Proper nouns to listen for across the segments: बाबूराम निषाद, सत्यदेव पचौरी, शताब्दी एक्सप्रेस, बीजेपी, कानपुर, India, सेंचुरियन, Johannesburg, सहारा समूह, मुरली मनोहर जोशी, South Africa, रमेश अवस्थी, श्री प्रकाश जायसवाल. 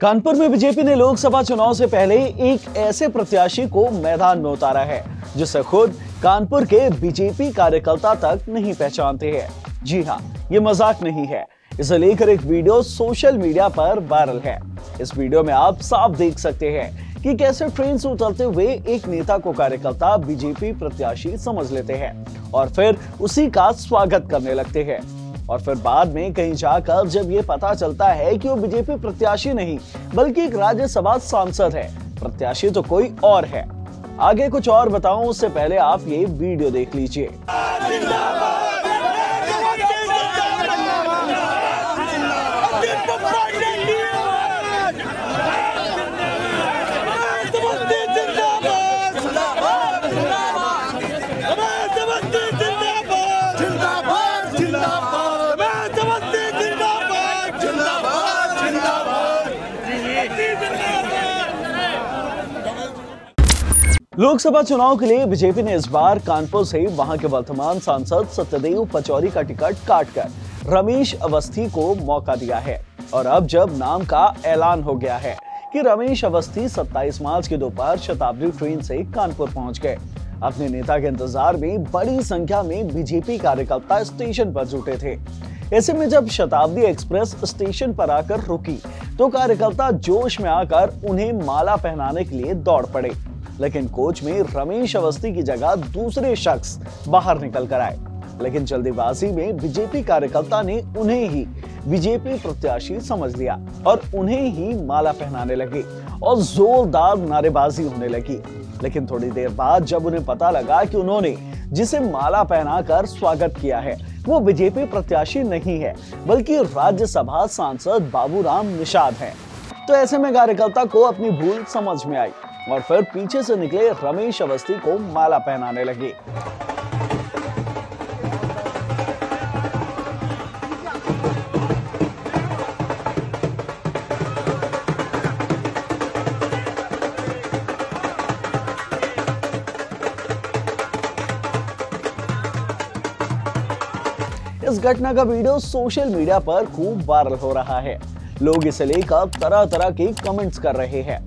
कानपुर में बीजेपी ने लोकसभा चुनाव से पहले एक ऐसे प्रत्याशी को मैदान में उतारा है जिसे खुद कानपुर के बीजेपी कार्यकर्ता तक नहीं पहचानते हैं। जी हाँ, ये मजाक नहीं है। इसे लेकर एक वीडियो सोशल मीडिया पर वायरल है। इस वीडियो में आप साफ देख सकते हैं कि कैसे ट्रेन से उतरते हुए एक नेता को कार्यकर्ता बीजेपी प्रत्याशी समझ लेते हैं और फिर उसी का स्वागत करने लगते हैं और फिर बाद में कहीं जाकर जब ये पता चलता है कि वो बीजेपी प्रत्याशी नहीं बल्कि एक राज्यसभा सांसद है, प्रत्याशी तो कोई और है। आगे कुछ और बताऊं उससे पहले आप ये वीडियो देख लीजिए। लोकसभा चुनाव के लिए बीजेपी ने इस बार कानपुर से वहां के वर्तमान सांसद सत्यदेव पचौरी का टिकट काटकर रमेश अवस्थी को मौका दिया है और अब जब नाम का ऐलान हो गया है कि रमेश अवस्थी 27 मार्च की दोपहर शताब्दी ट्रेन से कानपुर पहुंच गए। अपने नेता के इंतजार में बड़ी संख्या में बीजेपी कार्यकर्ता स्टेशन पर जुटे थे। ऐसे में जब शताब्दी एक्सप्रेस स्टेशन पर आकर रुकी तो कार्यकर्ता जोश में आकर उन्हें माला पहनाने के लिए दौड़ पड़े, लेकिन कोच में रमेश अवस्थी की जगह दूसरे शख्स बाहर निकल कर आए, लेकिन जल्दीबाजी में बीजेपी कार्यकर्ता ने उन्हें ही बीजेपी प्रत्याशी समझ लिया और उन्हें ही माला पहनाने लगे और जोरदार नारेबाजी होने लगी। लेकिन थोड़ी देर बाद जब उन्हें पता लगा कि उन्होंने जिसे माला पहनाकर स्वागत किया है वो बीजेपी प्रत्याशी नहीं है बल्कि राज्यसभा सांसद बाबूराम निषाद है, तो ऐसे में कार्यकर्ता को अपनी भूल समझ में आई और फिर पीछे से निकले रमेश अवस्थी को माला पहनाने लगे। इस घटना का वीडियो सोशल मीडिया पर खूब वायरल हो रहा है। लोग इसे लेकर तरह तरह के कमेंट्स कर रहे हैं।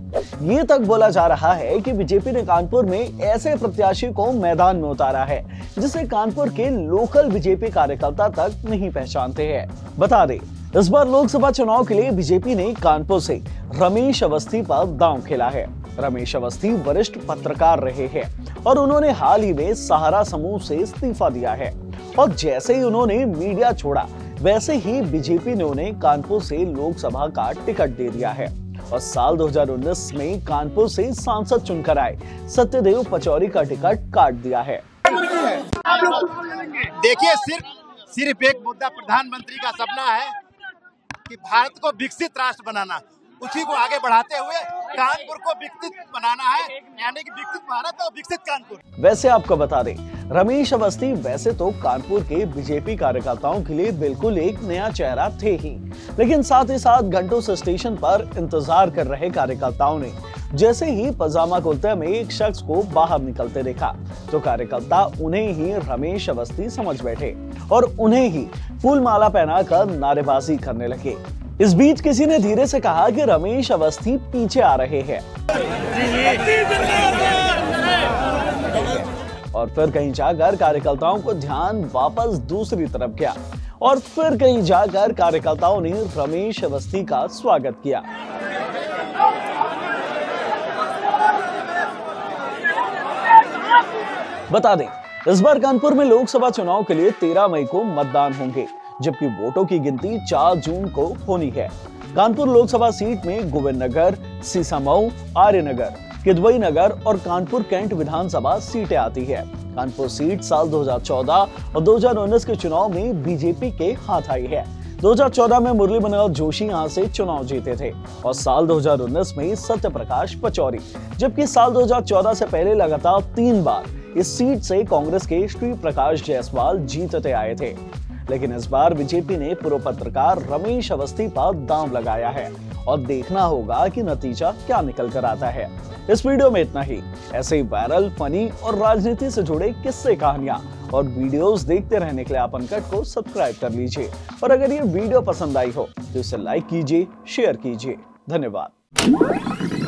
ये तक बोला जा रहा है कि बीजेपी ने कानपुर में ऐसे प्रत्याशी को मैदान में उतारा है जिसे कानपुर के लोकल बीजेपी कार्यकर्ता तक नहीं पहचानते हैं। बता दें, इस बार लोकसभा चुनाव के लिए बीजेपी ने कानपुर से रमेश अवस्थी पर दांव खेला है। रमेश अवस्थी वरिष्ठ पत्रकार रहे हैं और उन्होंने हाल ही में सहारा समूह से इस्तीफा दिया है और जैसे ही उन्होंने मीडिया छोड़ा वैसे ही बीजेपी ने उन्हें कानपुर से लोकसभा का टिकट दे दिया है और साल 2019 में कानपुर से सांसद चुनकर आए सत्यदेव पचौरी का टिकट काट दिया है। देखिए, सिर्फ एक मुद्दा प्रधानमंत्री का सपना है कि भारत को विकसित राष्ट्र बनाना, उसी को आगे बढ़ाते हुए कानपुर को विकसित बनाना है, यानी कि विकसित भारत और विकसित कानपुर। वैसे आपको बता दें, रमेश अवस्थी वैसे तो कानपुर के बीजेपी कार्यकर्ताओं के लिए बिल्कुल एक नया चेहरा थे ही, लेकिन साथ ही साथ घंटों से स्टेशन पर इंतजार कर रहे कार्यकर्ताओं ने जैसे ही पजामा कुर्ते में एक शख्स को बाहर निकलते देखा तो कार्यकर्ता उन्हें ही रमेश अवस्थी समझ बैठे और उन्हें ही फूलमाला पहनाकर नारेबाजी करने लगे। इस बीच किसी ने धीरे से कहा कि रमेश अवस्थी पीछे आ रहे हैं और फिर कहीं जाकर कार्यकर्ताओं को ध्यान वापस दूसरी तरफ गया और फिर कहीं जाकर कार्यकर्ताओं ने रमेश अवस्थी का स्वागत किया। बता दें, इस बार कानपुर में लोकसभा चुनाव के लिए 13 मई को मतदान होंगे जबकि वोटों की गिनती 4 जून को होनी है। कानपुर लोकसभा सीट में गोविंद नगर, सीसामऊ, आर्यनगर, किदवई नगर और कानपुर कैंट विधानसभा सीटें आती है। कानपुर सीट साल 2014 और 2019 के चुनाव में बीजेपी के हाथ आई है। 2014 में मुरली मनोहर जोशी यहाँ से चुनाव जीते थे और साल 2019 में सत्य प्रकाश पचौरी, जबकि साल 2014 से पहले लगातार 3 बार इस सीट से कांग्रेस के श्री प्रकाश जायसवाल जीतते आए थे। लेकिन इस बार बीजेपी ने पूर्व पत्रकार रमेश अवस्थी पर दांव लगाया है और देखना होगा कि नतीजा क्या निकल कर आता है। इस वीडियो में इतना ही। ऐसे ही वायरल, फनी और राजनीति से जुड़े किस्से, कहानियां और वीडियोस देखते रहने के लिए आप अनकट को सब्सक्राइब कर लीजिए और अगर ये वीडियो पसंद आई हो तो इसे लाइक कीजिए, शेयर कीजिए। धन्यवाद।